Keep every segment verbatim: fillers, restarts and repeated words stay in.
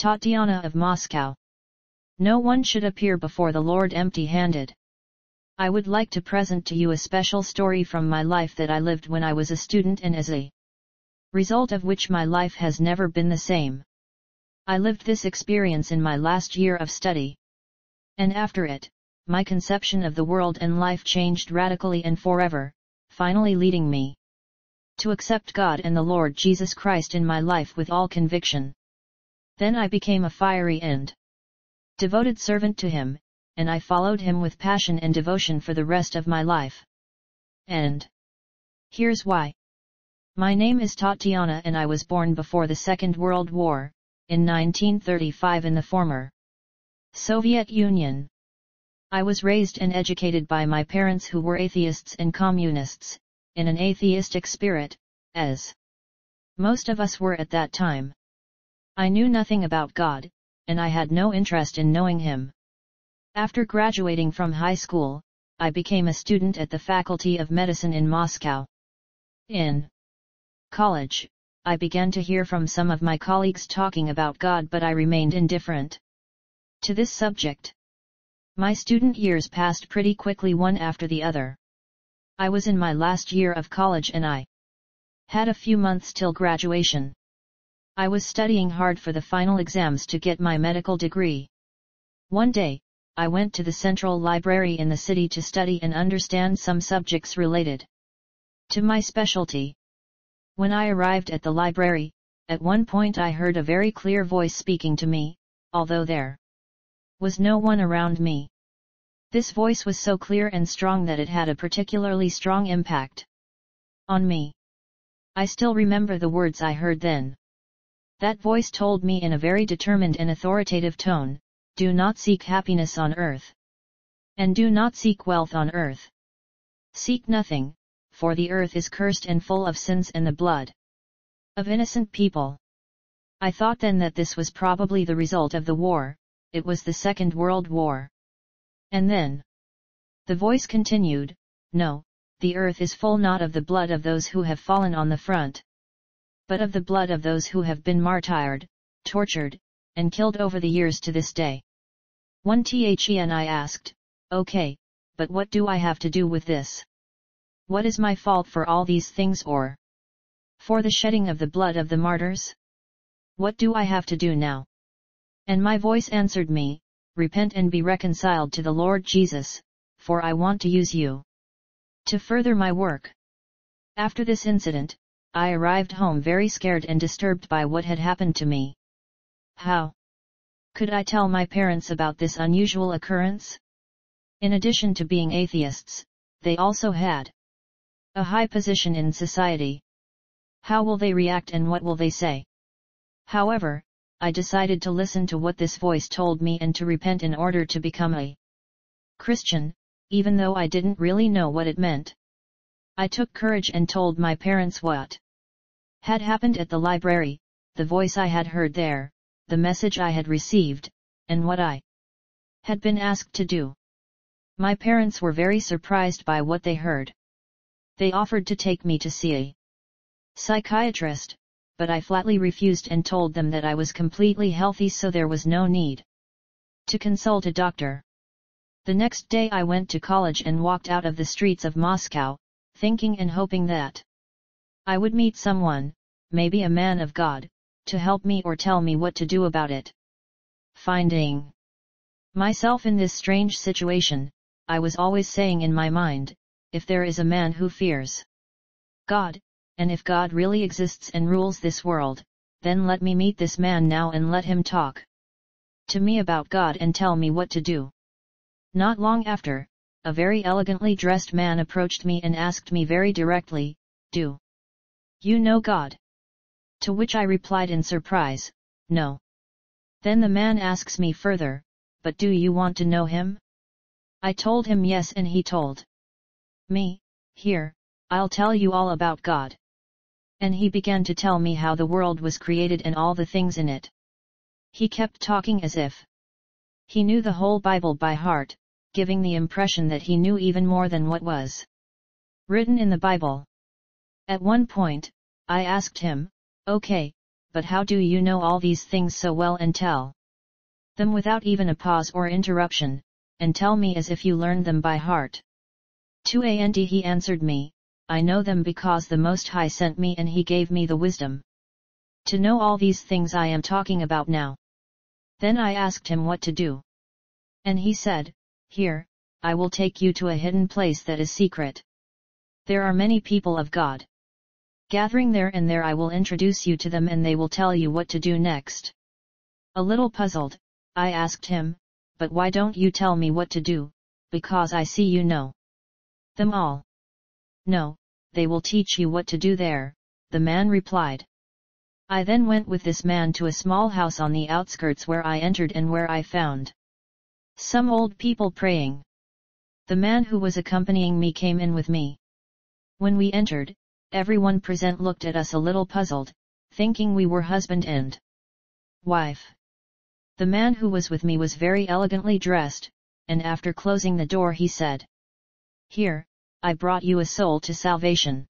Tatiana of Moscow. No one should appear before the Lord empty-handed. I would like to present to you a special story from my life that I lived when I was a student, and as a result of which my life has never been the same. I lived this experience in my last year of study. And after it, my conception of the world and life changed radically and forever, finally leading me to accept God and the Lord Jesus Christ in my life with all conviction. Then I became a fiery and devoted servant to Him, and I followed Him with passion and devotion for the rest of my life. And here's why. My name is Tatiana, and I was born before the Second World War, in nineteen thirty-five in the former Soviet Union. I was raised and educated by my parents, who were atheists and communists, in an atheistic spirit, as most of us were at that time. I knew nothing about God, and I had no interest in knowing Him. After graduating from high school, I became a student at the Faculty of Medicine in Moscow. In college, I began to hear from some of my colleagues talking about God, but I remained indifferent to this subject. My student years passed pretty quickly, one after the other. I was in my last year of college, and I had a few months till graduation. I was studying hard for the final exams to get my medical degree. One day, I went to the central library in the city to study and understand some subjects related to my specialty. When I arrived at the library, at one point I heard a very clear voice speaking to me, although there was no one around me. This voice was so clear and strong that it had a particularly strong impact on me. I still remember the words I heard then. That voice told me in a very determined and authoritative tone, "Do not seek happiness on earth, and do not seek wealth on earth. Seek nothing, for the earth is cursed and full of sins and the blood of innocent people." I thought then that this was probably the result of the war. It was the Second World War. And then the voice continued, "No, the earth is full not of the blood of those who have fallen on the front, but of the blood of those who have been martyred, tortured, and killed over the years to this day." One When I asked, "Okay, but what do I have to do with this? What is my fault for all these things, or for the shedding of the blood of the martyrs? What do I have to do now?" And my voice answered me, "Repent and be reconciled to the Lord Jesus, for I want to use you to further my work." After this incident, I arrived home very scared and disturbed by what had happened to me. How could I tell my parents about this unusual occurrence? In addition to being atheists, they also had a high position in society. How will they react, and what will they say? However, I decided to listen to what this voice told me and to repent in order to become a Christian, even though I didn't really know what it meant. I took courage and told my parents what had happened at the library, the voice I had heard there, the message I had received, and what I had been asked to do. My parents were very surprised by what they heard. They offered to take me to see a psychiatrist, but I flatly refused and told them that I was completely healthy, so there was no need to consult a doctor. The next day I went to college and walked out of the streets of Moscow, thinking and hoping that I would meet someone, maybe a man of God, to help me or tell me what to do about it. Finding myself in this strange situation, I was always saying in my mind, if there is a man who fears God, and if God really exists and rules this world, then let me meet this man now and let him talk to me about God and tell me what to do. Not long after, a very elegantly dressed man approached me and asked me very directly, "Do you know God?" To which I replied in surprise, "No." Then the man asks me further, "But do you want to know Him?" I told him yes, and he told me, "Here, I'll tell you all about God." And he began to tell me how the world was created and all the things in it. He kept talking as if he knew the whole Bible by heart, giving the impression that he knew even more than what was written in the Bible. At one point, I asked him, "Okay, but how do you know all these things so well and tell them without even a pause or interruption, and tell me as if you learned them by heart? two and he answered me, I know them because the Most High sent me and he gave me the wisdom to know all these things I am talking about now. Then I asked him what to do. And he said, Here, I will take you to a hidden place that is secret. There are many people of God gathering there, and there I will introduce you to them, and they will tell you what to do next. A little puzzled, I asked him, But why don't you tell me what to do, because I see you know them all? No, they will teach you what to do there, the man replied. I then went with this man to a small house on the outskirts, where I entered and where I found some old people praying. The man who was accompanying me came in with me. When we entered, everyone present looked at us a little puzzled, thinking we were husband and wife. The man who was with me was very elegantly dressed, and after closing the door he said, Here, I brought you a soul to salvation.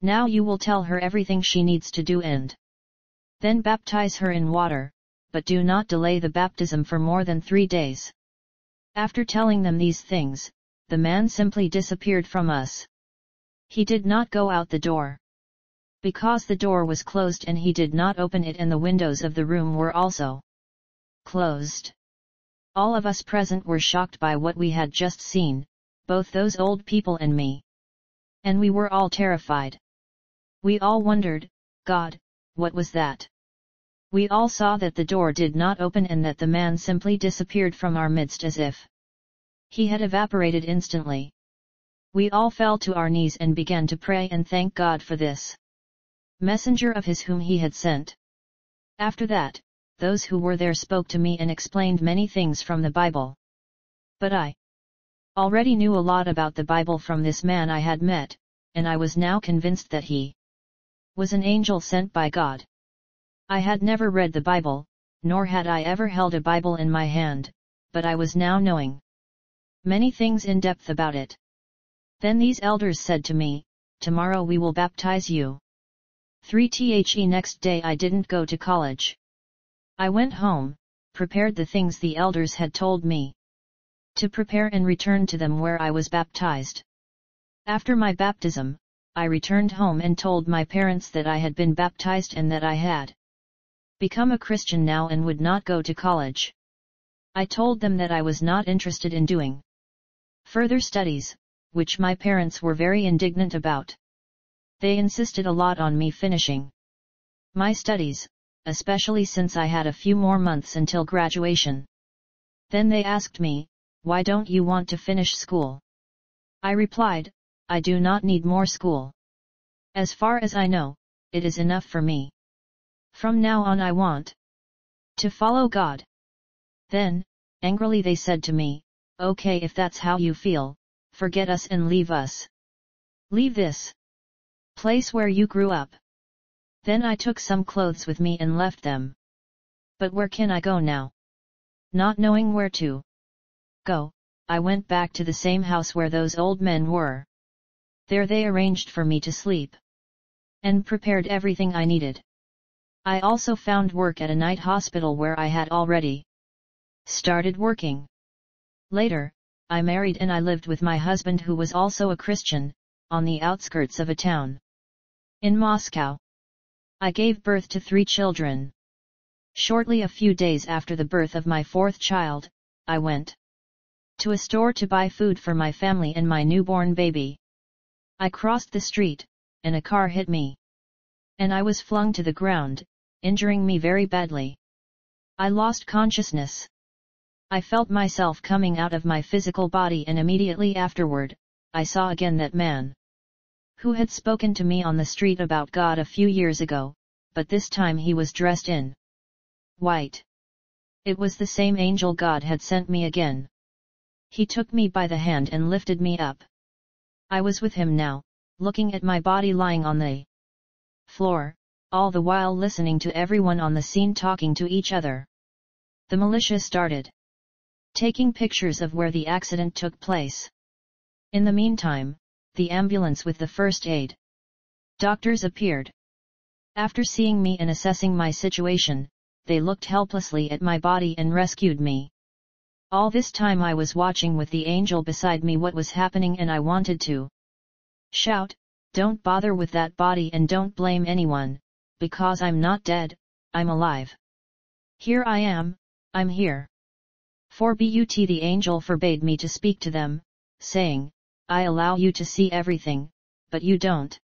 Now you will tell her everything she needs to do and then baptize her in water, but do not delay the baptism for more than three days. After telling them these things, the man simply disappeared from us. He did not go out the door, because the door was closed and he did not open it, and the windows of the room were also closed. All of us present were shocked by what we had just seen, both those old people and me. And we were all terrified. We all wondered, God, what was that? We all saw that the door did not open and that the man simply disappeared from our midst as if he had evaporated instantly. We all fell to our knees and began to pray and thank God for this messenger of his whom he had sent. After that, those who were there spoke to me and explained many things from the Bible. But I already knew a lot about the Bible from this man I had met, and I was now convinced that he was an angel sent by God. I had never read the Bible, nor had I ever held a Bible in my hand, but I was now knowing many things in depth about it. Then these elders said to me, Tomorrow we will baptize you. the next day I didn't go to college. I went home, prepared the things the elders had told me to prepare, and returned to them where I was baptized. After my baptism, I returned home and told my parents that I had been baptized and that I had become a Christian now and would not go to college. I told them that I was not interested in doing further studies, which my parents were very indignant about. They insisted a lot on me finishing my studies, especially since I had a few more months until graduation. Then they asked me, Why don't you want to finish school? I replied, I do not need more school. As far as I know, it is enough for me. From now on I want to follow God. Then, angrily they said to me, Okay, if that's how you feel, forget us and leave us. Leave this place where you grew up. Then I took some clothes with me and left them. But where can I go now? Not knowing where to go, I went back to the same house where those old men were. There they arranged for me to sleep and prepared everything I needed. I also found work at a night hospital where I had already started working. Later, I married and I lived with my husband, who was also a Christian, on the outskirts of a town in Moscow. I gave birth to three children. Shortly, a few days after the birth of my fourth child, I went to a store to buy food for my family and my newborn baby. I crossed the street, and a car hit me, and I was flung to the ground, injuring me very badly. I lost consciousness. I felt myself coming out of my physical body, and immediately afterward, I saw again that man who had spoken to me on the street about God a few years ago, but this time he was dressed in white. It was the same angel God had sent me again. He took me by the hand and lifted me up. I was with him now, looking at my body lying on the floor, all the while listening to everyone on the scene talking to each other. The militia started taking pictures of where the accident took place. In the meantime, the ambulance with the first aid doctors appeared. After seeing me and assessing my situation, they looked helplessly at my body and rescued me. All this time I was watching with the angel beside me what was happening, and I wanted to shout, "Don't bother with that body and don't blame anyone, because I'm not dead, I'm alive. Here I am, I'm here." For but the angel forbade me to speak to them, saying, "I allow you to see everything, but you don't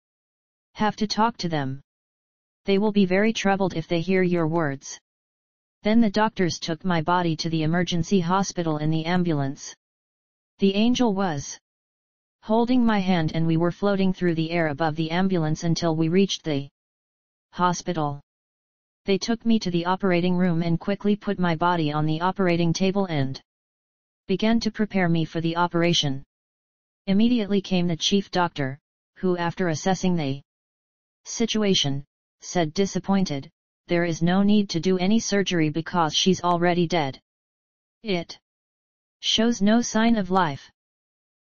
have to talk to them. They will be very troubled if they hear your words." Then the doctors took my body to the emergency hospital in the ambulance. The angel was holding my hand, and we were floating through the air above the ambulance until we reached the hospital. They took me to the operating room and quickly put my body on the operating table and began to prepare me for the operation. Immediately came the chief doctor, who, after assessing the situation, said disappointed, "There is no need to do any surgery because she's already dead. It shows no sign of life."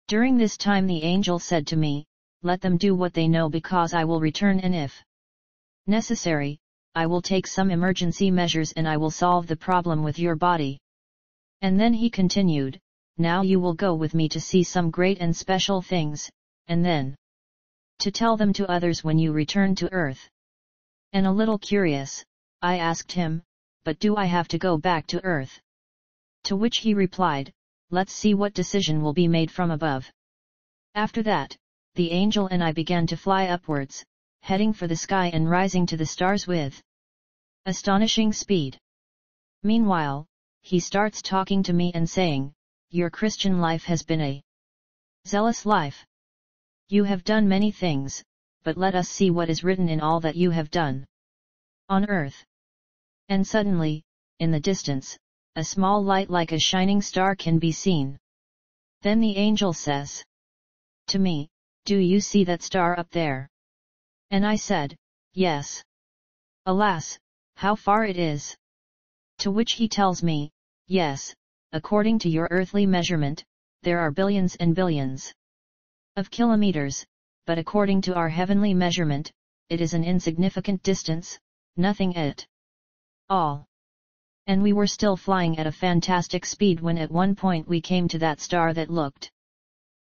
During this time the angel said to me, "Let them do what they know, because I will return, and if necessary, I will take some emergency measures and I will solve the problem with your body." And then he continued, "Now you will go with me to see some great and special things, and then to tell them to others when you return to earth." And a little curious, I asked him, "But do I have to go back to earth?" To which he replied, "Let's see what decision will be made from above." After that, the angel and I began to fly upwards, heading for the sky and rising to the stars with astonishing speed. Meanwhile, he starts talking to me and saying, "Your Christian life has been a zealous life. You have done many things, but let us see what is written in all that you have done on earth." And suddenly, in the distance, a small light like a shining star can be seen. Then the angel says to me, "Do you see that star up there?" And I said, "Yes." "Alas, how far it is." To which he tells me, "Yes, according to your earthly measurement, there are billions and billions of kilometers, but according to our heavenly measurement, it is an insignificant distance, nothing at all." And we were still flying at a fantastic speed when at one point we came to that star that looked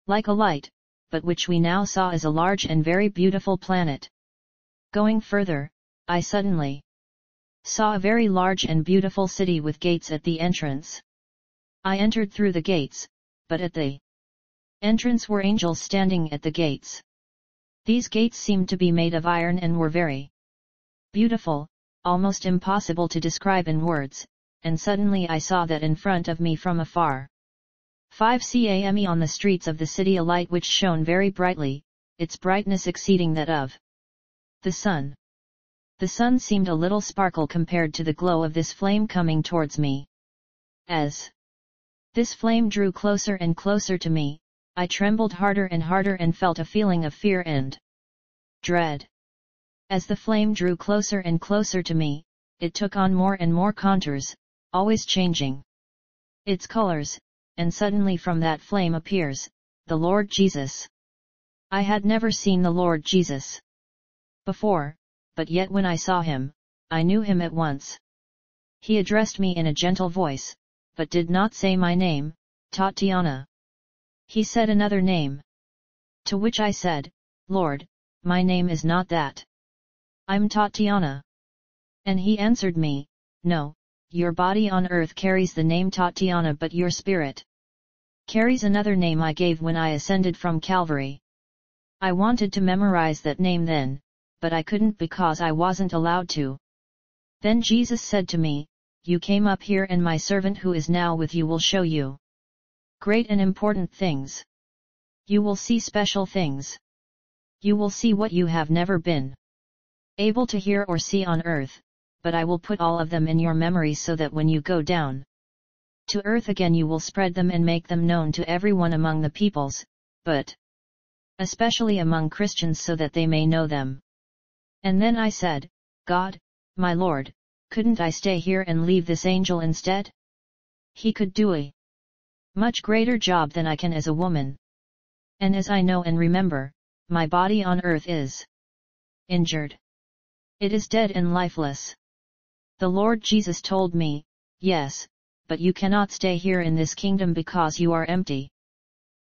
like a light, but which we now saw as a large and very beautiful planet. Going further, I suddenly saw a very large and beautiful city with gates at the entrance. I entered through the gates, but at the entrance were angels standing at the gates. These gates seemed to be made of iron and were very beautiful, almost impossible to describe in words, and suddenly I saw that in front of me from afar. five kilometers on the streets of the city a light which shone very brightly, its brightness exceeding that of the sun. The sun seemed a little sparkle compared to the glow of this flame coming towards me. As this flame drew closer and closer to me, I trembled harder and harder and felt a feeling of fear and dread. As the flame drew closer and closer to me, it took on more and more contours, always changing its colors, and suddenly from that flame appears the Lord Jesus. I had never seen the Lord Jesus before, but yet when I saw him, I knew him at once. He addressed me in a gentle voice, but did not say my name, Tatiana. He said another name. To which I said, "Lord, my name is not that. I'm Tatiana." And he answered me, "No, your body on earth carries the name Tatiana, but your spirit carries another name I gave when I ascended from Calvary." I wanted to memorize that name then, but I couldn't because I wasn't allowed to. Then Jesus said to me, "You came up here, and my servant who is now with you will show you great and important things. You will see special things. You will see what you have never been able to hear or see on earth, but I will put all of them in your memory so that when you go down to earth again you will spread them and make them known to everyone among the peoples, but especially among Christians, so that they may know them." And then I said, "God, my Lord, couldn't I stay here and leave this angel instead? He could do it much greater job than I can as a woman. And as I know and remember, my body on earth is injured. It is dead and lifeless. The Lord Jesus told me, yes, but you cannot stay here in this kingdom because you are empty.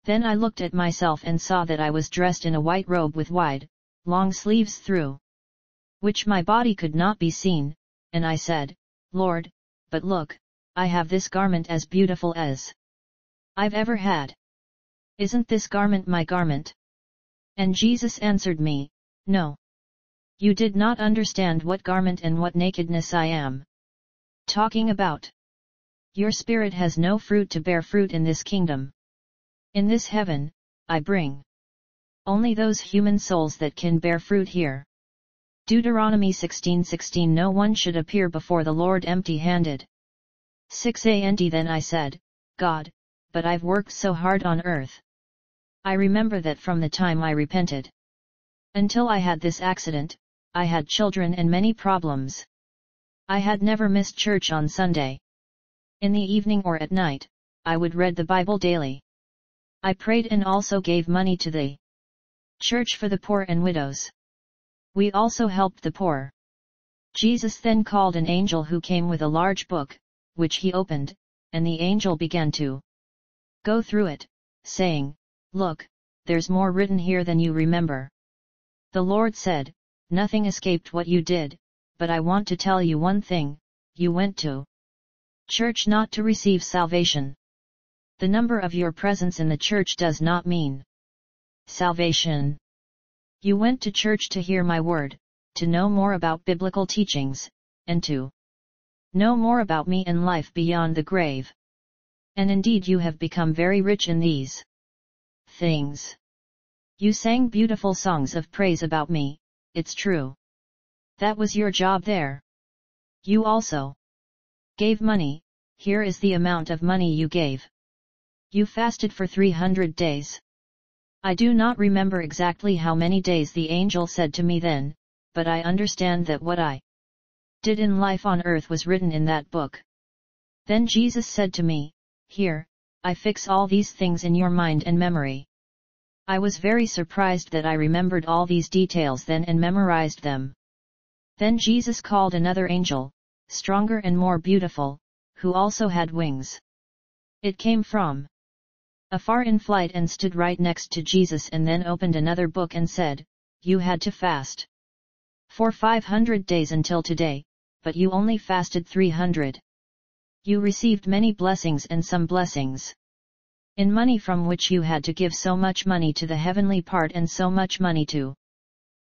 Then I looked at myself and saw that I was dressed in a white robe with wide, long sleeves through which my body could not be seen, and I said, Lord, but look, I have this garment as beautiful as I've ever had. Isn't this garment my garment? And Jesus answered me, no. You did not understand what garment and what nakedness I am talking about. Your spirit has no fruit to bear fruit in this kingdom. In this heaven, I bring only those human souls that can bear fruit here. Deuteronomy sixteen sixteen. No one should appear before the Lord empty-handed. six and Then I said, God, but I've worked so hard on earth. I remember that from the time I repented until I had this accident, I had children and many problems. I had never missed church on Sunday. In the evening or at night, I would read the Bible daily. I prayed and also gave money to the church for the poor and widows. We also helped the poor. Jesus then called an angel who came with a large book, which he opened, and the angel began to go through it, saying, Look, there's more written here than you remember. The Lord said, Nothing escaped what you did, but I want to tell you one thing, you went to church not to receive salvation. The number of your presence in the church does not mean salvation. You went to church to hear my word, to know more about biblical teachings, and to know more about me and life beyond the grave. And indeed you have become very rich in these things. You sang beautiful songs of praise about me, it's true. That was your job there. You also gave money, here is the amount of money you gave. You fasted for three hundred days. I do not remember exactly how many days the angel said to me then, but I understand that what I did in life on earth was written in that book. Then Jesus said to me, Here, I fix all these things in your mind and memory. I was very surprised that I remembered all these details then and memorized them. Then Jesus called another angel, stronger and more beautiful, who also had wings. It came from afar in flight and stood right next to Jesus and then opened another book and said, You had to fast for five hundred days until today, but you only fasted three hundred. You received many blessings and some blessings in money from which you had to give so much money to the heavenly part and so much money to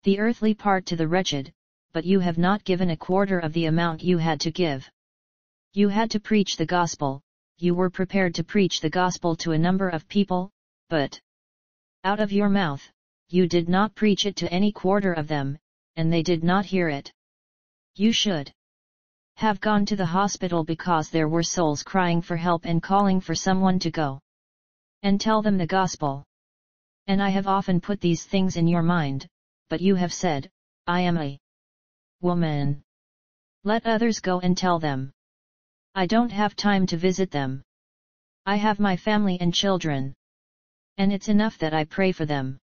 the earthly part to the wretched, but you have not given a quarter of the amount you had to give. You had to preach the gospel. You were prepared to preach the gospel to a number of people, but out of your mouth, you did not preach it to any quarter of them, and they did not hear it. You should have gone to the hospital because there were souls crying for help and calling for someone to go and tell them the gospel. And I have often put these things in your mind, but you have said, I am a woman. Let others go and tell them. I don't have time to visit them. I have my family and children. And it's enough that I pray for them.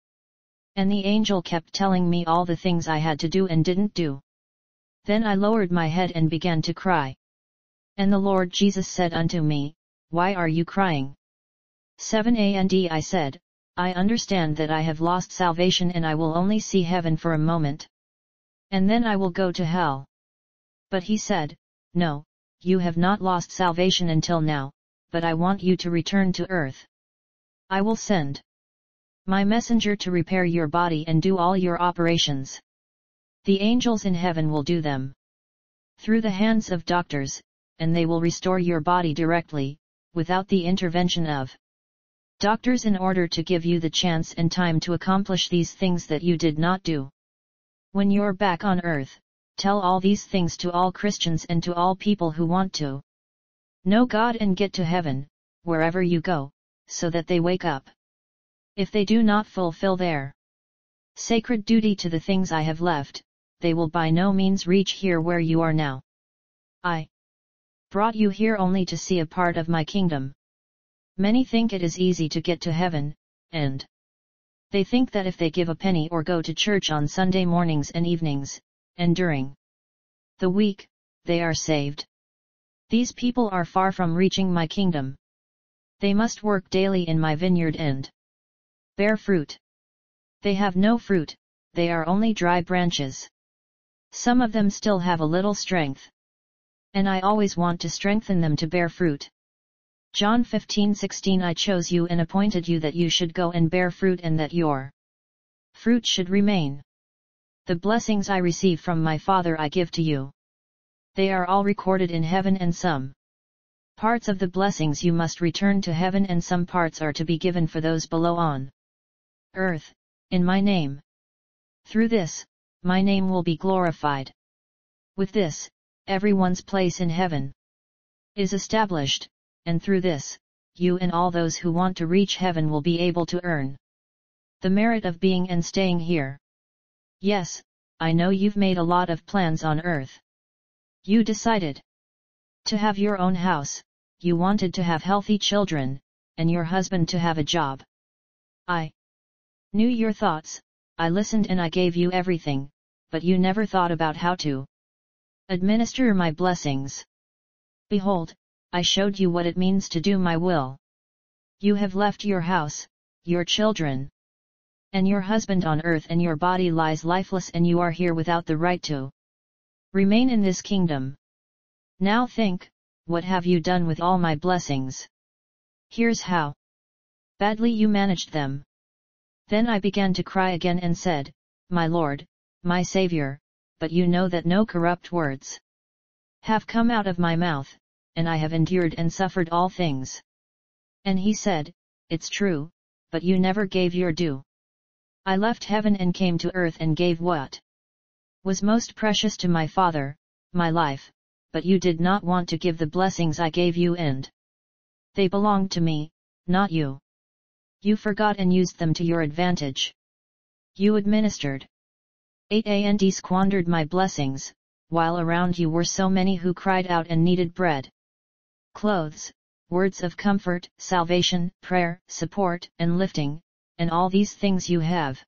And the angel kept telling me all the things I had to do and didn't do. Then I lowered my head and began to cry. And the Lord Jesus said unto me, Why are you crying? seven and I said, I understand that I have lost salvation and I will only see heaven for a moment. And then I will go to hell. But he said, No. You have not lost salvation until now, but I want you to return to earth. I will send my messenger to repair your body and do all your operations. The angels in heaven will do them through the hands of doctors, and they will restore your body directly, without the intervention of doctors, in order to give you the chance and time to accomplish these things that you did not do. When you're back on earth, tell all these things to all Christians and to all people who want to know God and get to heaven, wherever you go, so that they wake up. If they do not fulfill their sacred duty to the things I have left, they will by no means reach here where you are now. I brought you here only to see a part of my kingdom. Many think it is easy to get to heaven, and they think that if they give a penny or go to church on Sunday mornings and evenings, enduring. The weak, they are saved. These people are far from reaching my kingdom. They must work daily in my vineyard and bear fruit. They have no fruit, they are only dry branches. Some of them still have a little strength. And I always want to strengthen them to bear fruit. John fifteen sixteen I chose you and appointed you that you should go and bear fruit and that your fruit should remain. The blessings I receive from my Father I give to you. They are all recorded in heaven and some parts of the blessings you must return to heaven and some parts are to be given for those below on earth, in my name. Through this, my name will be glorified. With this, everyone's place in heaven is established. And through this, you and all those who want to reach heaven will be able to earn the merit of being and staying here. Yes, I know you've made a lot of plans on earth. You decided to have your own house, you wanted to have healthy children, and your husband to have a job. I knew your thoughts, I listened and I gave you everything, but you never thought about how to administer my blessings. Behold, I showed you what it means to do my will. You have left your house, your children, and your husband on earth, and your body lies lifeless, and you are here without the right to remain in this kingdom. Now think, what have you done with all my blessings? Here's how badly you managed them. Then I began to cry again and said, My Lord, my Savior, but you know that no corrupt words have come out of my mouth. And I have endured and suffered all things. And he said, It's true, but you never gave your due. I left heaven and came to earth and gave what was most precious to my Father, my life, but you did not want to give the blessings I gave you and they belonged to me, not you. You forgot and used them to your advantage. You administered and squandered my blessings, while around you were so many who cried out and needed bread, clothes, words of comfort, salvation, prayer, support, and lifting, and all these things you have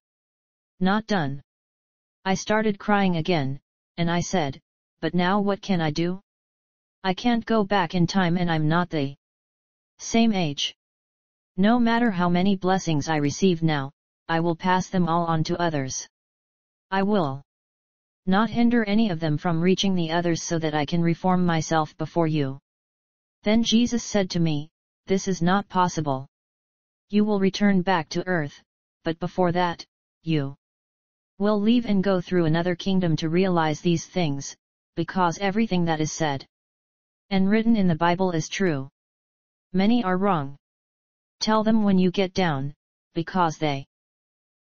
not done. I started crying again, and I said, But now what can I do? I can't go back in time and I'm not the same age. No matter how many blessings I receive now, I will pass them all on to others. I will not hinder any of them from reaching the others so that I can reform myself before you. Then Jesus said to me, This is not possible. You will return back to earth, but before that, you will leave and go through another kingdom to realize these things, because everything that is said and written in the Bible is true. Many are wrong. Tell them when you get down, because they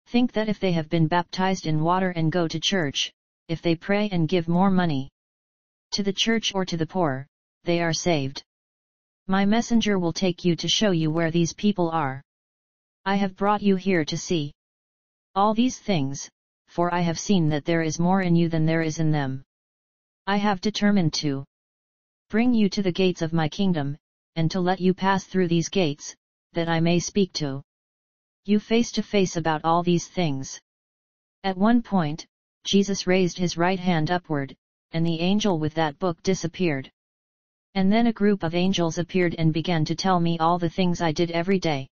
think that if they have been baptized in water and go to church, if they pray and give more money to the church or to the poor, they are saved. My messenger will take you to show you where these people are. I have brought you here to see all these things, for I have seen that there is more in you than there is in them. I have determined to bring you to the gates of my kingdom, and to let you pass through these gates, that I may speak to you face to face about all these things. At one point, Jesus raised his right hand upward, and the angel with that book disappeared. And then a group of angels appeared and began to tell me all the things I did every day.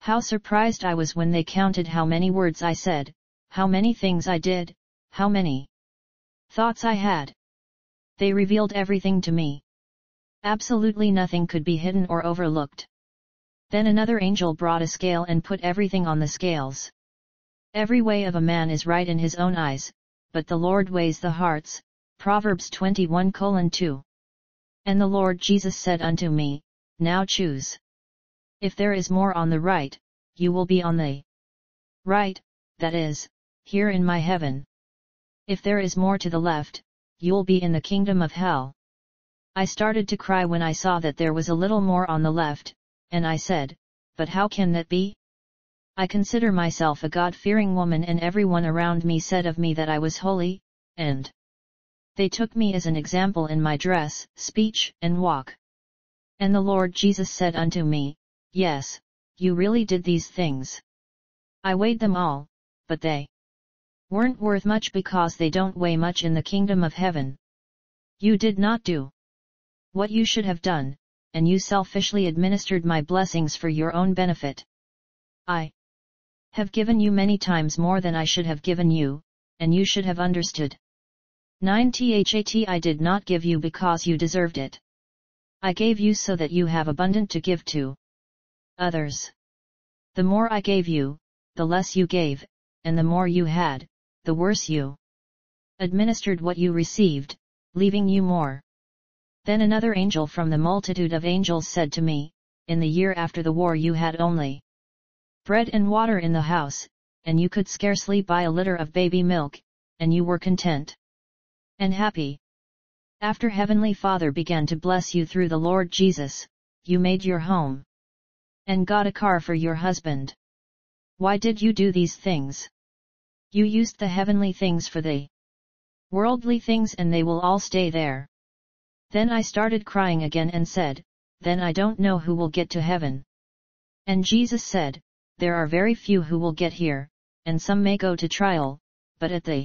How surprised I was when they counted how many words I said, how many things I did, how many thoughts I had. They revealed everything to me. Absolutely nothing could be hidden or overlooked. Then another angel brought a scale and put everything on the scales. Every way of a man is right in his own eyes, but the Lord weighs the hearts. Proverbs twenty-one colon two. And the Lord Jesus said unto me, Now choose. If there is more on the right, you will be on the right, that is, here in my heaven. If there is more to the left, you'll be in the kingdom of hell. I started to cry when I saw that there was a little more on the left, and I said, But how can that be? I consider myself a God-fearing woman, and everyone around me said of me that I was holy, and they took me as an example in my dress, speech, and walk. And the Lord Jesus said unto me, Yes, you really did these things. I weighed them all, but they weren't worth much because they don't weigh much in the kingdom of heaven. You did not do what you should have done, and you selfishly administered my blessings for your own benefit. I have given you many times more than I should have given you, and you should have understood. nine that I did not give you because you deserved it. I gave you so that you have abundant to give to others. The more I gave you, the less you gave, and the more you had, the worse you administered what you received, leaving you more. Then another angel from the multitude of angels said to me, in the year after the war you had only bread and water in the house, and you could scarcely buy a liter of baby milk, and you were content and happy. After Heavenly Father began to bless you through the Lord Jesus, you made your home and got a car for your husband. Why did you do these things? You used the heavenly things for the worldly things, and they will all stay there. Then I started crying again and said, then I don't know who will get to heaven. And Jesus said, there are very few who will get here, and some may go to trial, but at the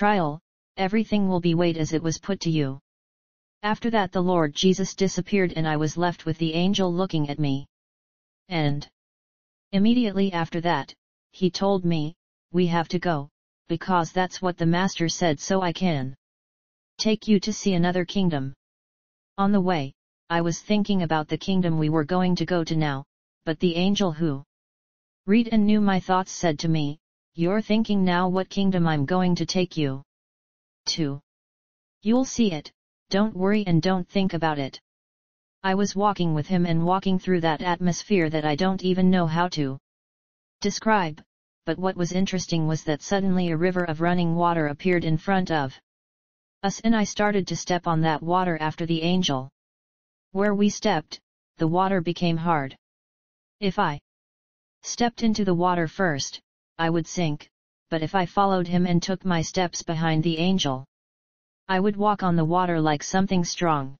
trial, everything will be weighed as it was put to you. After that the Lord Jesus disappeared, and I was left with the angel looking at me. And immediately after that, he told me, we have to go, because that's what the Master said, so I can take you to see another kingdom. On the way, I was thinking about the kingdom we were going to go to now, but the angel who read and knew my thoughts said to me, you're thinking now what kingdom I'm going to take you to. You'll see it, don't worry and don't think about it. I was walking with him and walking through that atmosphere that I don't even know how to describe, but what was interesting was that suddenly a river of running water appeared in front of us, and I started to step on that water after the angel. Where we stepped, the water became hard. If I stepped into the water first, I would sink, but if I followed him and took my steps behind the angel, I would walk on the water like something strong.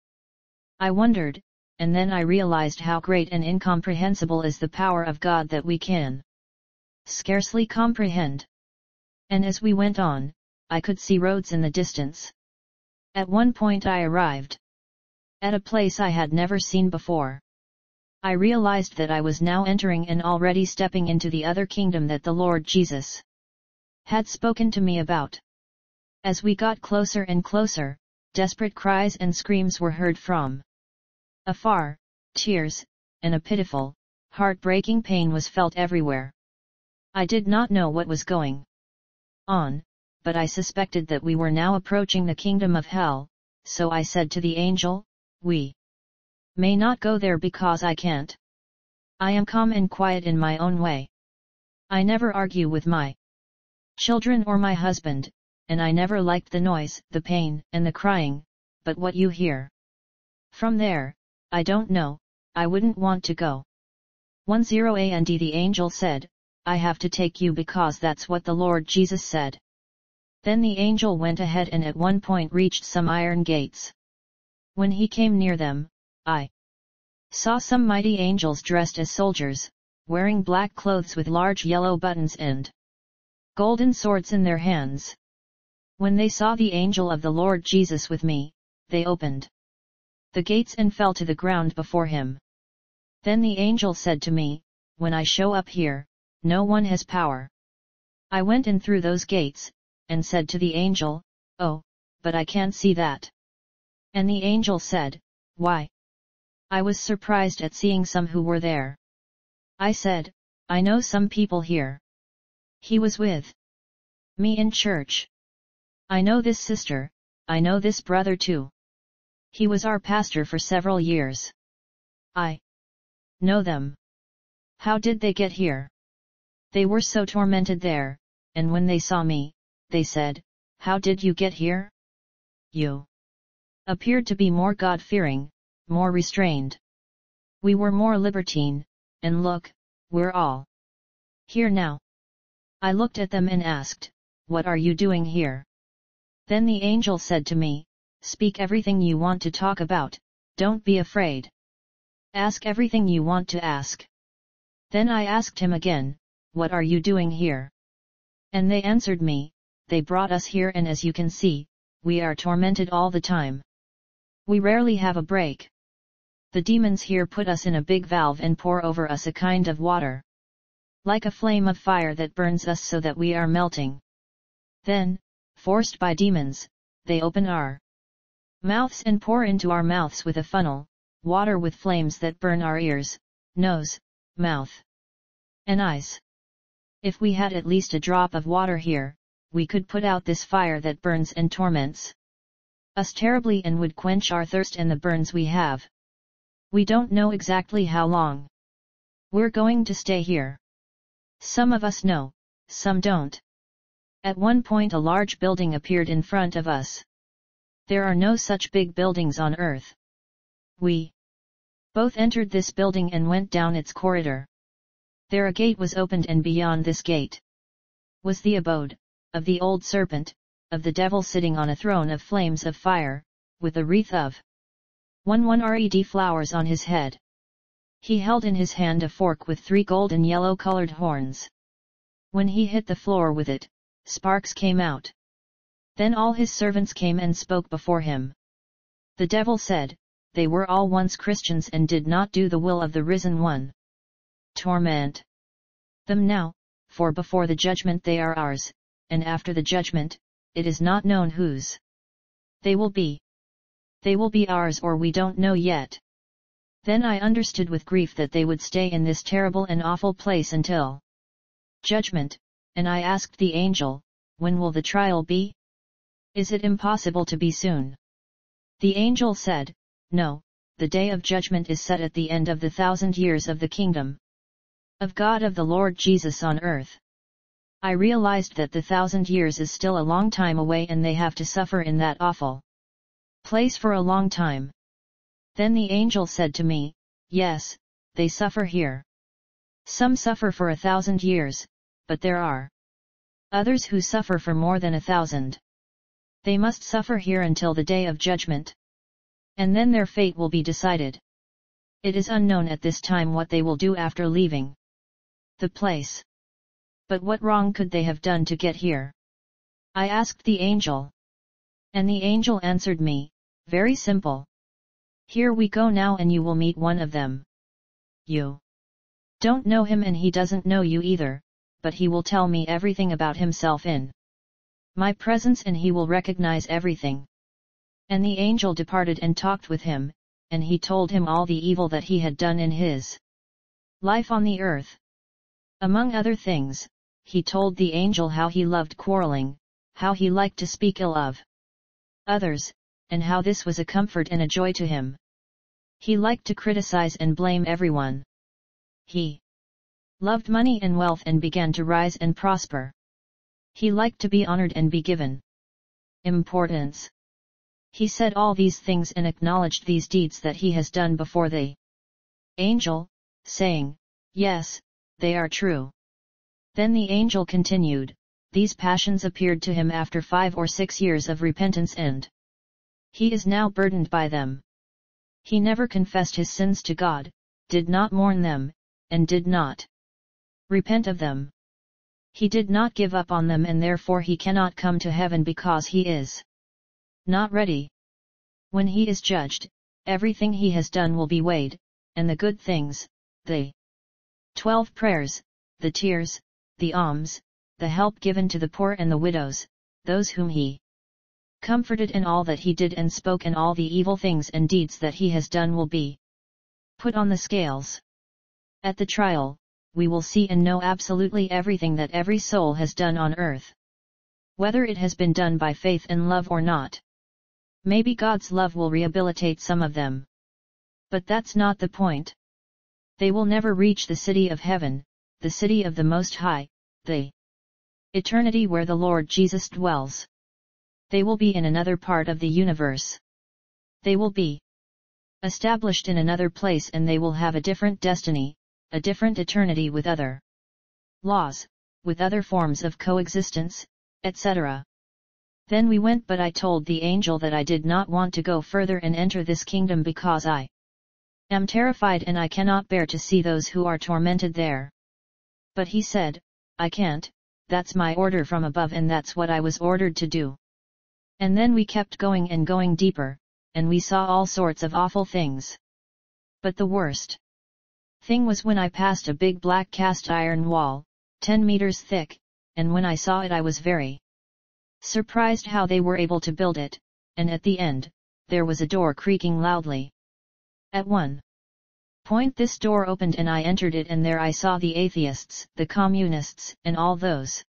I wondered, and then I realized how great and incomprehensible is the power of God that we can scarcely comprehend. And as we went on, I could see roads in the distance. At one point I arrived at a place I had never seen before. I realized that I was now entering and already stepping into the other kingdom that the Lord Jesus had spoken to me about. As we got closer and closer, desperate cries and screams were heard from afar, tears, and a pitiful, heart-breaking pain was felt everywhere. I did not know what was going on, but I suspected that we were now approaching the kingdom of hell, so I said to the angel, we may not go there because I can't. I am calm and quiet in my own way. I never argue with my children or my husband, and I never liked the noise, the pain, and the crying, but what you hear from there, I don't know, I wouldn't want to go. ten and the angel said, I have to take you because that's what the Lord Jesus said. Then the angel went ahead and at one point reached some iron gates. When he came near them, I saw some mighty angels dressed as soldiers, wearing black clothes with large yellow buttons and golden swords in their hands. When they saw the angel of the Lord Jesus with me, they opened the gates and fell to the ground before him. Then the angel said to me, when I show up here, no one has power. I went in through those gates, and said to the angel, oh, but I can't see that. And the angel said, why? I was surprised at seeing some who were there. I said, I know some people here. He was with me in church. I know this sister, I know this brother too. He was our pastor for several years. I know them. How did they get here? They were so tormented there, and when they saw me, they said, how did you get here? You appeared to be more God-fearing, more restrained. We were more libertine, and look, we're all here now. I looked at them and asked, what are you doing here? Then the angel said to me, speak everything you want to talk about, don't be afraid. Ask everything you want to ask. Then I asked him again, what are you doing here? And they answered me, they brought us here, and as you can see, we are tormented all the time. We rarely have a break. The demons here put us in a big valve and pour over us a kind of water, like a flame of fire that burns us so that we are melting. Then, forced by demons, they open our mouths and pour into our mouths with a funnel, water with flames that burn our ears, nose, mouth, and eyes. If we had at least a drop of water here, we could put out this fire that burns and torments us terribly and would quench our thirst and the burns we have. We don't know exactly how long we're going to stay here. Some of us know, some don't. At one point a large building appeared in front of us. There are no such big buildings on earth. We both entered this building and went down its corridor. There a gate was opened, and beyond this gate was the abode of the old serpent, of the devil, sitting on a throne of flames of fire, with a wreath of eleven red flowers on his head. He held in his hand a fork with three gold and yellow-colored horns. When he hit the floor with it, sparks came out. Then all his servants came and spoke before him. The devil said, they were all once Christians and did not do the will of the risen one. Torment them now, for before the judgment they are ours, and after the judgment, it is not known whose they will be. They will be ours, or we don't know yet. Then I understood with grief that they would stay in this terrible and awful place until judgment, and I asked the angel, when will the trial be? Is it impossible to be soon? The angel said, no, the day of judgment is set at the end of the thousand years of the kingdom of God of the Lord Jesus on earth. I realized that the thousand years is still a long time away, and they have to suffer in that awful place for a long time. Then the angel said to me, yes, they suffer here. Some suffer for a thousand years, but there are others who suffer for more than a thousand. They must suffer here until the day of judgment, and then their fate will be decided. It is unknown at this time what they will do after leaving the place. But what wrong could they have done to get here? I asked the angel. And the angel answered me, very simple. Here we go now, and you will meet one of them. You don't know him, and he doesn't know you either, but he will tell me everything about himself in my presence, and he will recognize everything. And the angel departed and talked with him, and he told him all the evil that he had done in his life on the earth. Among other things, he told the angel how he loved quarreling, how he liked to speak ill of others, and how this was a comfort and a joy to him. He liked to criticize and blame everyone. He loved money and wealth and began to rise and prosper. He liked to be honored and be given importance. He said all these things and acknowledged these deeds that he has done before the angel, saying, yes, they are true. Then the angel continued, these passions appeared to him after five or six years of repentance, and he is now burdened by them. He never confessed his sins to God, did not mourn them, and did not repent of them. He did not give up on them, and therefore he cannot come to heaven because he is not ready. When he is judged, everything he has done will be weighed, and the good things, the twelve prayers, the tears, the alms, the help given to the poor and the widows, those whom he comforted, and all that he did and spoke, and all the evil things and deeds that he has done will be put on the scales. At the trial, we will see and know absolutely everything that every soul has done on earth, whether it has been done by faith and love or not. Maybe God's love will rehabilitate some of them. But that's not the point. They will never reach the city of heaven, the city of the Most High, the eternity where the Lord Jesus dwells. They will be in another part of the universe. They will be established in another place, and they will have a different destiny, a different eternity with other laws, with other forms of coexistence, et cetera. Then we went, but I told the angel that I did not want to go further and enter this kingdom because I am terrified and I cannot bear to see those who are tormented there. But he said, I can't, that's my order from above and that's what I was ordered to do. And then we kept going and going deeper, and we saw all sorts of awful things. But the worst thing was when I passed a big black cast iron wall, ten meters thick, and when I saw it I was very surprised how they were able to build it, and at the end, there was a door creaking loudly. At one point this door opened and I entered it, and there I saw the atheists, the communists, and all those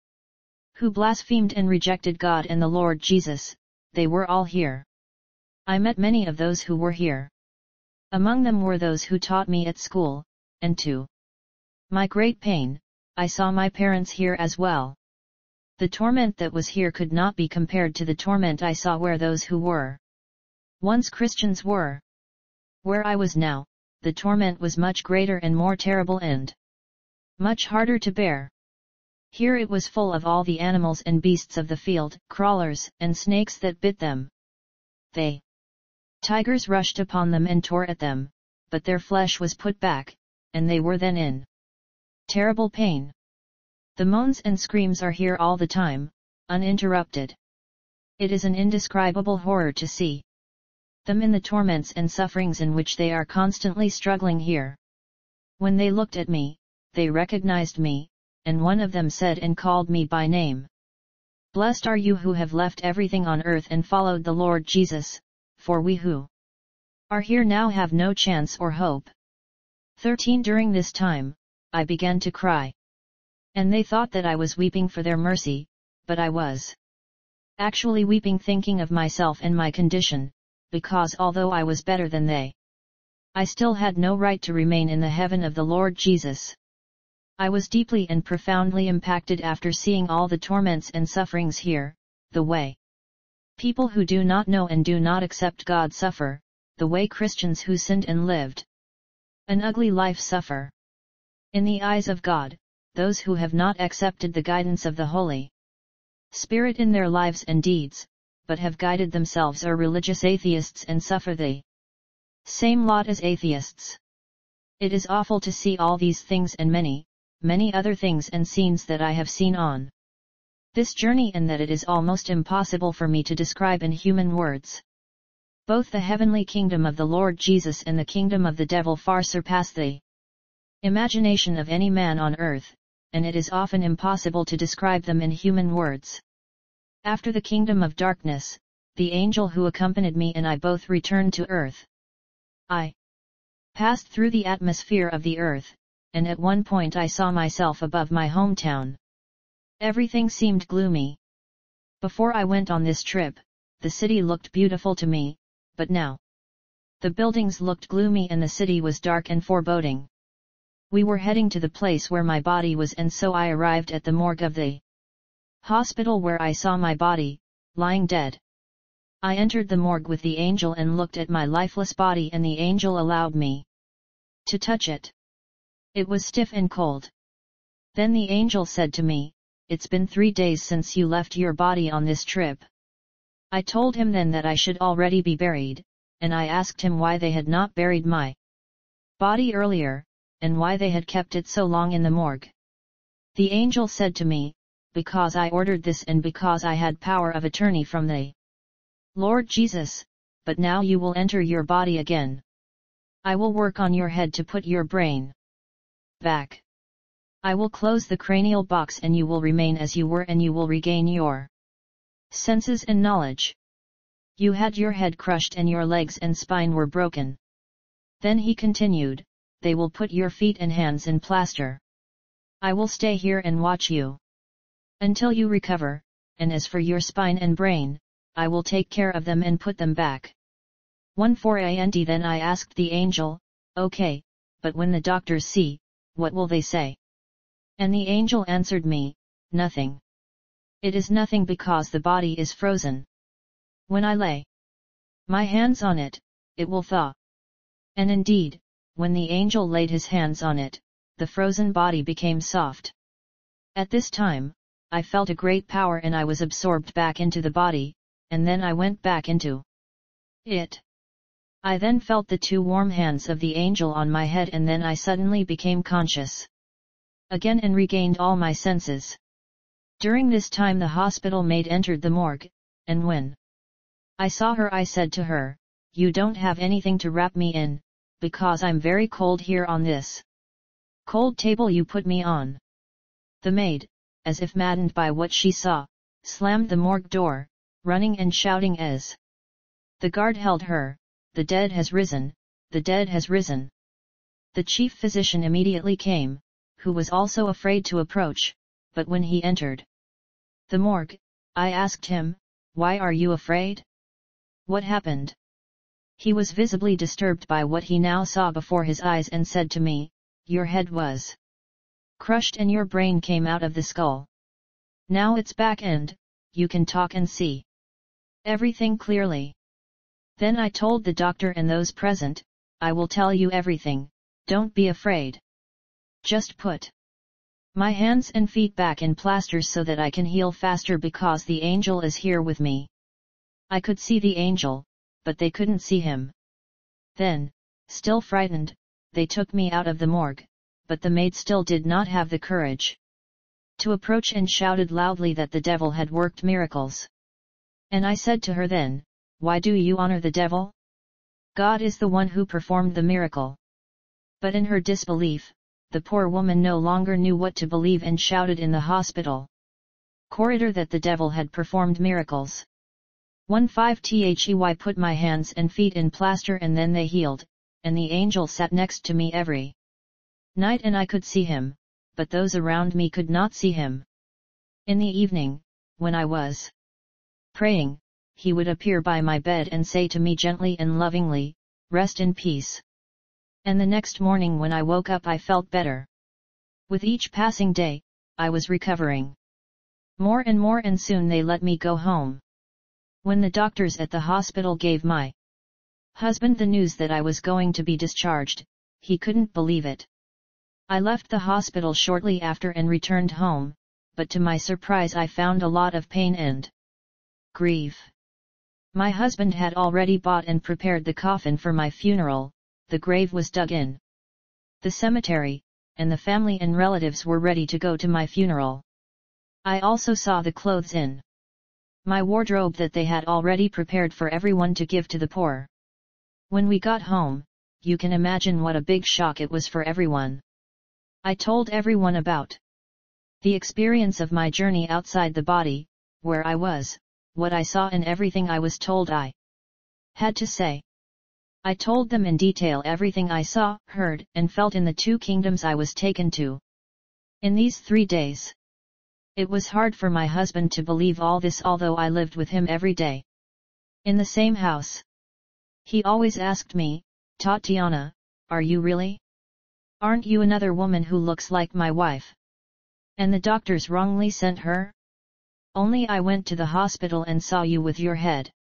who blasphemed and rejected God and the Lord Jesus. They were all here. I met many of those who were here. Among them were those who taught me at school, and to my great pain, I saw my parents here as well. The torment that was here could not be compared to the torment I saw where those who were once Christians were. Where I was now, the torment was much greater and more terrible and much harder to bear. Here it was full of all the animals and beasts of the field, crawlers and snakes that bit them. They tigers rushed upon them and tore at them, but their flesh was put back, and they were then in terrible pain. The moans and screams are here all the time, uninterrupted. It is an indescribable horror to see them in the torments and sufferings in which they are constantly struggling here. When they looked at me, they recognized me, and one of them said and called me by name. Blessed are you who have left everything on earth and followed the Lord Jesus, for we who are here now have no chance or hope. thirteen During this time, I began to cry. And they thought that I was weeping for their mercy, but I was actually weeping thinking of myself and my condition, because although I was better than they, I still had no right to remain in the heaven of the Lord Jesus. I was deeply and profoundly impacted after seeing all the torments and sufferings here, the way people who do not know and do not accept God suffer, the way Christians who sinned and lived an ugly life suffer. In the eyes of God, those who have not accepted the guidance of the Holy Spirit in their lives and deeds, but have guided themselves are religious atheists and suffer the same lot as atheists. It is awful to see all these things and many, many other things and scenes that I have seen on this journey, and that it is almost impossible for me to describe in human words. Both the heavenly kingdom of the Lord Jesus and the kingdom of the devil far surpass the imagination of any man on earth, and it is often impossible to describe them in human words. After the kingdom of darkness, the angel who accompanied me and I both returned to earth. I passed through the atmosphere of the earth, and at one point I saw myself above my hometown. Everything seemed gloomy. Before I went on this trip, the city looked beautiful to me, but now the buildings looked gloomy and the city was dark and foreboding. We were heading to the place where my body was, and so I arrived at the morgue of the hospital where I saw my body, lying dead. I entered the morgue with the angel and looked at my lifeless body, and the angel allowed me to touch it. It was stiff and cold. Then the angel said to me, "It's been three days since you left your body on this trip." I told him then that I should already be buried, and I asked him why they had not buried my body earlier, and why they had kept it so long in the morgue. The angel said to me, "Because I ordered this and because I had power of attorney from the Lord Jesus, but now you will enter your body again. I will work on your head to put your brain back. I will close the cranial box and you will remain as you were, and you will regain your senses and knowledge. You had your head crushed and your legs and spine were broken." Then he continued, "They will put your feet and hands in plaster. I will stay here and watch you until you recover, and as for your spine and brain, I will take care of them and put them back." fourteen Then I asked the angel, "Okay, but when the doctors see, what will they say?" And the angel answered me, "Nothing. It is nothing because the body is frozen. When I lay my hands on it, it will thaw." And indeed, when the angel laid his hands on it, the frozen body became soft. At this time, I felt a great power and I was absorbed back into the body, and then I went back into it. I then felt the two warm hands of the angel on my head, and then I suddenly became conscious again and regained all my senses. During this time the hospital maid entered the morgue, and when I saw her I said to her, "You don't have anything to wrap me in, because I'm very cold here on this cold table you put me on." The maid, as if maddened by what she saw, slammed the morgue door, running and shouting as the guard held her, "The dead has risen, the dead has risen." The chief physician immediately came, who was also afraid to approach, but when he entered the morgue, I asked him, "Why are you afraid? What happened?" He was visibly disturbed by what he now saw before his eyes and said to me, "Your head was crushed and your brain came out of the skull. Now it's back and you can talk and see everything clearly." Then I told the doctor and those present, "I will tell you everything, don't be afraid. Just put my hands and feet back in plasters so that I can heal faster because the angel is here with me." I could see the angel, but they couldn't see him. Then, still frightened, they took me out of the morgue, but the maid still did not have the courage to approach and shouted loudly that the devil had worked miracles. And I said to her then, "Why do you honor the devil? God is the one who performed the miracle." But in her disbelief, the poor woman no longer knew what to believe and shouted in the hospital corridor that the devil had performed miracles. fifteen I put my hands and feet in plaster and then they healed, and the angel sat next to me every night and I could see him, but those around me could not see him. In the evening, when I was praying, he would appear by my bed and say to me gently and lovingly, "Rest in peace." And the next morning when I woke up I felt better. With each passing day, I was recovering more and more and soon they let me go home. When the doctors at the hospital gave my husband the news that I was going to be discharged, he couldn't believe it. I left the hospital shortly after and returned home, but to my surprise I found a lot of pain and grief. My husband had already bought and prepared the coffin for my funeral. The grave was dug in the cemetery, and the family and relatives were ready to go to my funeral. I also saw the clothes in my wardrobe that they had already prepared for everyone to give to the poor. When we got home, you can imagine what a big shock it was for everyone. I told everyone about the experience of my journey outside the body, where I was, what I saw and everything I was told I had to say. I told them in detail everything I saw, heard, and felt in the two kingdoms I was taken to in these three days. It was hard for my husband to believe all this although I lived with him every day in the same house. He always asked me, "Tatiana, are you really? Aren't you another woman who looks like my wife? And the doctors wrongly sent her? Only I went to the hospital and saw you with your head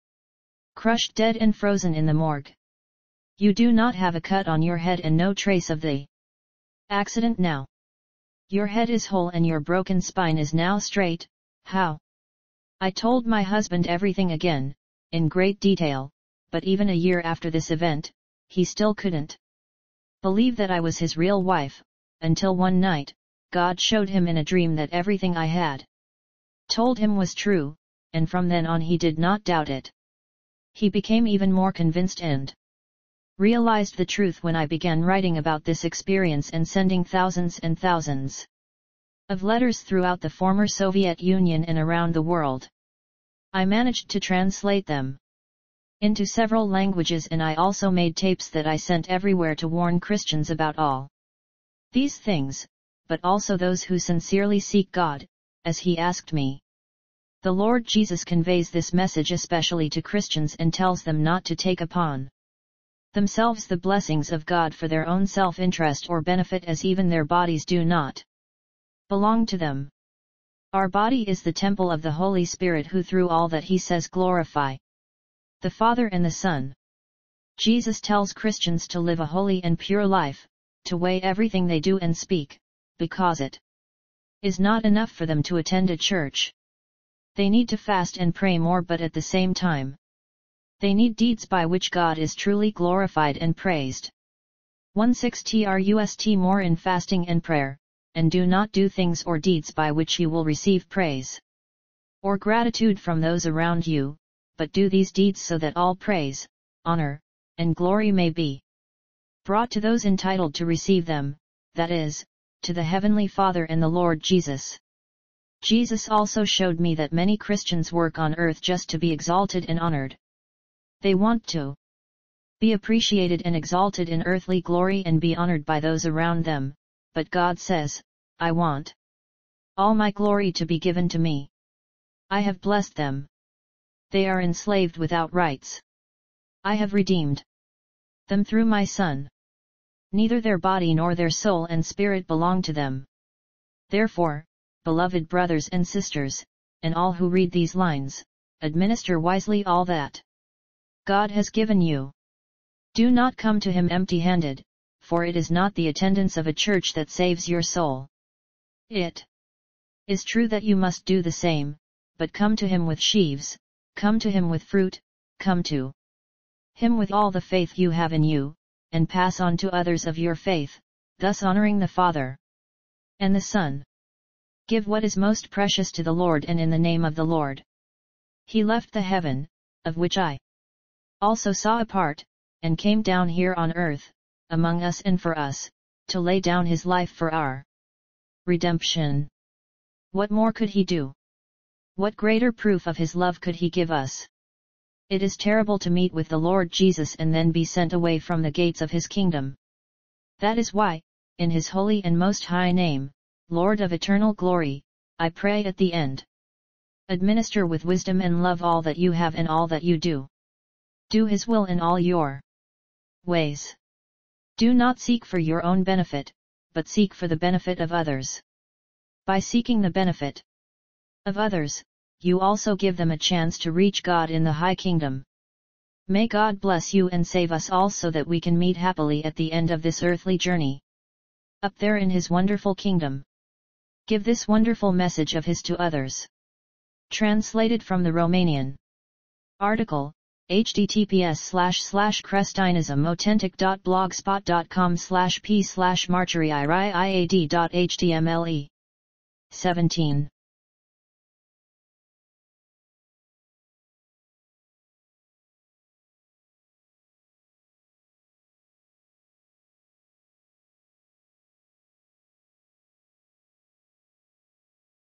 crushed dead and frozen in the morgue. You do not have a cut on your head and no trace of the accident now. Your head is whole and your broken spine is now straight, how?" I told my husband everything again, in great detail, but even a year after this event, he still couldn't believe that I was his real wife, until one night, God showed him in a dream that everything I had told him was true, and from then on he did not doubt it. He became even more convinced and realized the truth when I began writing about this experience and sending thousands and thousands of letters throughout the former Soviet Union and around the world. I managed to translate them into several languages and I also made tapes that I sent everywhere to warn Christians about all these things, but also those who sincerely seek God, as he asked me. The Lord Jesus conveys this message especially to Christians and tells them not to take upon themselves the blessings of God for their own self-interest or benefit, as even their bodies do not belong to them. Our body is the temple of the Holy Spirit who through all that he says glorify the Father and the Son. Jesus tells Christians to live a holy and pure life, to weigh everything they do and speak, because it is not enough for them to attend a church. They need to fast and pray more, but at the same time, they need deeds by which God is truly glorified and praised. sixteen Trust more in fasting and prayer, and do not do things or deeds by which you will receive praise or gratitude from those around you, but do these deeds so that all praise, honor, and glory may be brought to those entitled to receive them, that is, to the Heavenly Father and the Lord Jesus. Jesus also showed me that many Christians work on earth just to be exalted and honored. They want to be appreciated and exalted in earthly glory and be honored by those around them, but God says, I want all my glory to be given to me. I have blessed them. They are enslaved without rights. I have redeemed them through my Son. Neither their body nor their soul and spirit belong to them. Therefore, beloved brothers and sisters, and all who read these lines, administer wisely all that God has given you. Do not come to Him empty-handed, for it is not the attendance of a church that saves your soul. It is true that you must do the same, but come to Him with sheaves, come to Him with fruit, come to Him with all the faith you have in you, and pass on to others of your faith, thus honoring the Father and the Son. Give what is most precious to the Lord, and in the name of the Lord He left the heaven, of which I also saw a part, and came down here on earth, among us and for us, to lay down His life for our redemption. What more could He do? What greater proof of His love could He give us? It is terrible to meet with the Lord Jesus and then be sent away from the gates of His kingdom. That is why, in His holy and most high name, Lord of eternal glory, I pray at the end. Administer with wisdom and love all that you have and all that you do. Do His will in all your ways. Do not seek for your own benefit, but seek for the benefit of others. By seeking the benefit of others, you also give them a chance to reach God in the high kingdom. May God bless you and save us all so that we can meet happily at the end of this earthly journey, up there in His wonderful kingdom. Give this wonderful message of His to others. Translated from the Romanian article, https colon slash slash crestinism authentic dot blogspot dot com slash p slash marcherii iad dot html e seventeen